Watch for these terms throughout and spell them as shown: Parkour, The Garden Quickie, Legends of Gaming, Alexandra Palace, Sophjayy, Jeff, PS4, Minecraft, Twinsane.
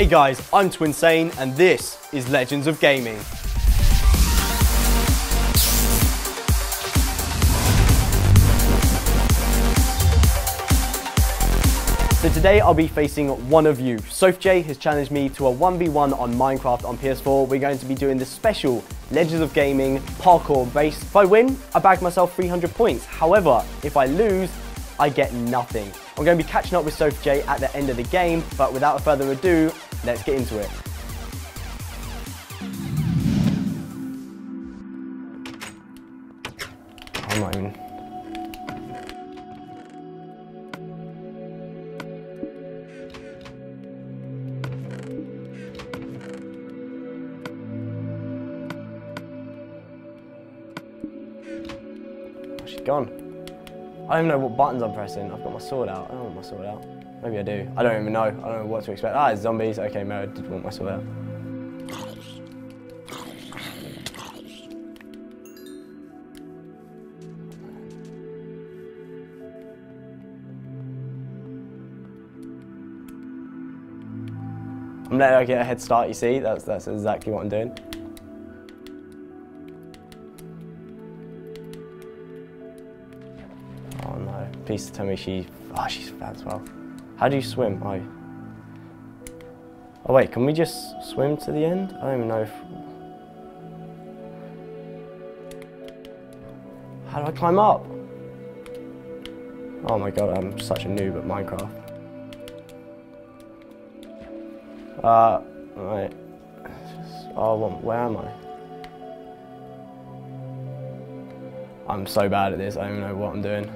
Hey guys, I'm Twinsane and this is Legends of Gaming. So today I'll be facing one of you. Sophjayy has challenged me to a 1v1 on Minecraft on PS4. We're going to be doing the special Legends of Gaming parkour race. If I win, I bag myself 300 points. However, if I lose, I get nothing. I'm going to be catching up with Sophjayy at the end of the game, but without further ado, let's get into it. Come on. Oh, she's gone. I don't even know what buttons I'm pressing. I've got my sword out. I don't want my sword out. Maybe I do. I don't even know. I don't know what to expect. Ah, it's zombies. Okay, no, I did want my sword out. I'm letting her get a head start, you see? That's exactly what I'm doing. Please tell me she's fat as well. How do you swim? Oh wait, can we just swim to the end? I don't even know if... How do I climb up? Oh my god, I'm such a noob at Minecraft. Right. Where am I? I'm so bad at this, I don't even know what I'm doing.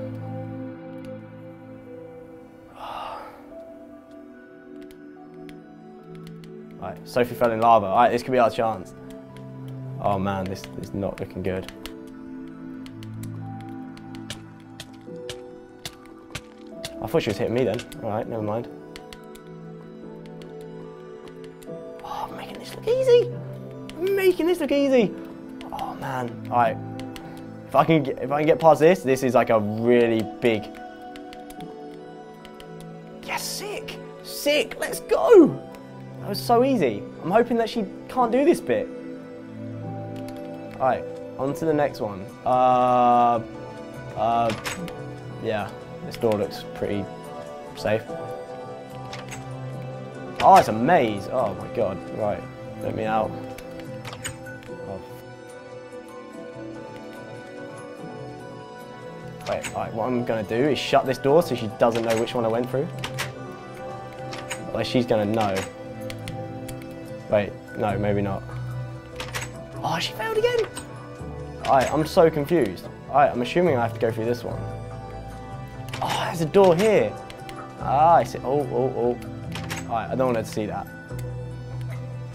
Right, Sophie fell in lava. Alright, this could be our chance. Oh man, this is not looking good. I thought she was hitting me then. Alright, never mind. Oh, I'm making this look easy! I'm making this look easy! Oh man. Alright. If I can get past this, this is like a really big. Yes, sick! Sick! Let's go! That was so easy. I'm hoping that she can't do this bit. Alright, on to the next one. Yeah, this door looks pretty safe. Oh, it's a maze. Oh my god. Right, let me out. Oh. Wait, alright, what I'm going to do is shut this door so she doesn't know which one I went through. Like, she's going to know. Wait, no, maybe not. Oh, she failed again! Alright, I'm so confused. Alright, I'm assuming I have to go through this one. Oh, there's a door here! Ah, I see. Alright, I don't want her to see that.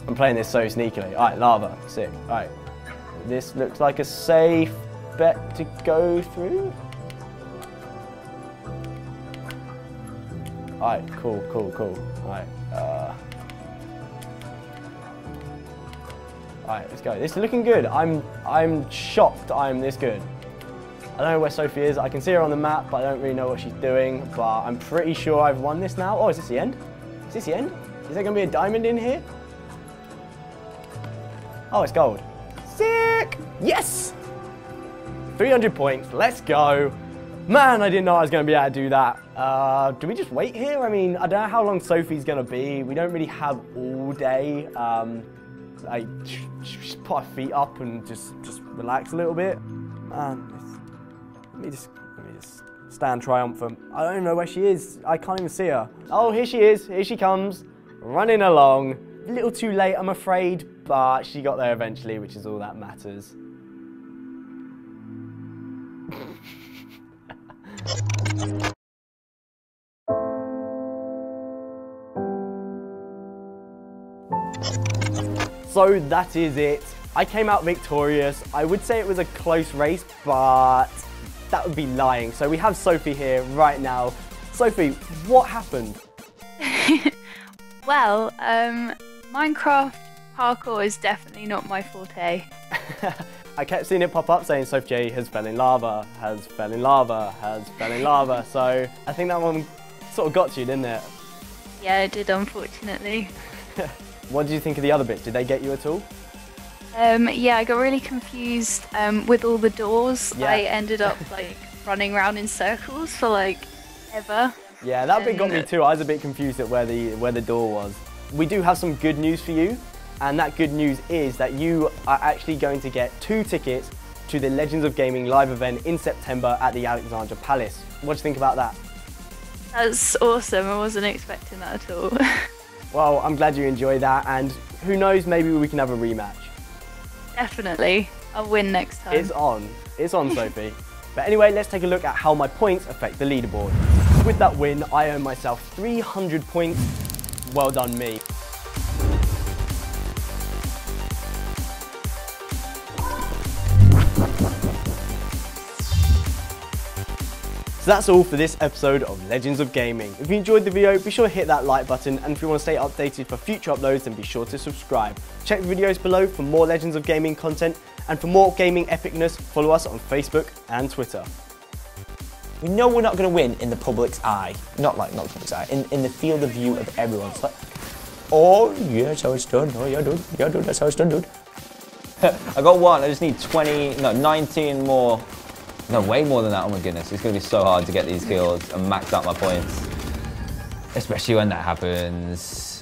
I'm playing this so sneakily. Alright, lava. Sick. Alright. This looks like a safe bet to go through. Alright, cool. Alright, Alright, let's go. This is looking good. I'm shocked I'm this good. I don't know where Sophie is. I can see her on the map, but I don't really know what she's doing. But I'm pretty sure I've won this now. Oh, is this the end? Is this the end? Is there going to be a diamond in here? Oh, it's gold. Sick! Yes! 300 points. Let's go. Man, I didn't know I was going to be able to do that. Do we just wait here? I mean, I don't know how long Sophie's going to be. We don't really have all day. I just put our feet up and just relax a little bit. Man, let me just stand triumphant. I don't even know where she is. I can't even see her. Oh, here she is. Here she comes, running along. A little too late, I'm afraid, but she got there eventually, which is all that matters. So that is it. I came out victorious. I would say it was a close race, but that would be lying. So we have Sophie here right now. Sophie, what happened? Well, Minecraft parkour is definitely not my forte. I kept seeing it pop up saying Sophjayy has fell in lava, has fell in lava, has fell in lava. So I think that one sort of got you, didn't it? Yeah, it did, unfortunately. What did you think of the other bits? Did they get you at all? Yeah, I got really confused with all the doors. Yeah. I ended up like running around in circles for like ever. Yeah, that bit got me too. I was a bit confused at where the door was. We do have some good news for you, and that good news is that you are actually going to get 2 tickets to the Legends of Gaming live event in September at the Alexandra Palace. What do you think about that? That's awesome. I wasn't expecting that at all. Well, I'm glad you enjoyed that, and who knows, maybe we can have a rematch. Definitely. I'll win next time. It's on. It's on, Sophie. But anyway, let's take a look at how my points affect the leaderboard. With that win, I own myself 300 points. Well done, me. So that's all for this episode of Legends of Gaming. If you enjoyed the video, be sure to hit that like button, and if you want to stay updated for future uploads, then be sure to subscribe. Check the videos below for more Legends of Gaming content, and for more gaming epicness, follow us on Facebook and Twitter. We know we're not going to win in the public's eye. Not the public's eye, in the field of view of everyone. It's like, oh yeah, that's how it's done. Oh yeah, dude. Yeah, dude, that's how it's done, dude. I got one. I just need 19 more. No, way more than that, oh my goodness. It's going to be so hard to get these kills and max out my points. Especially when that happens.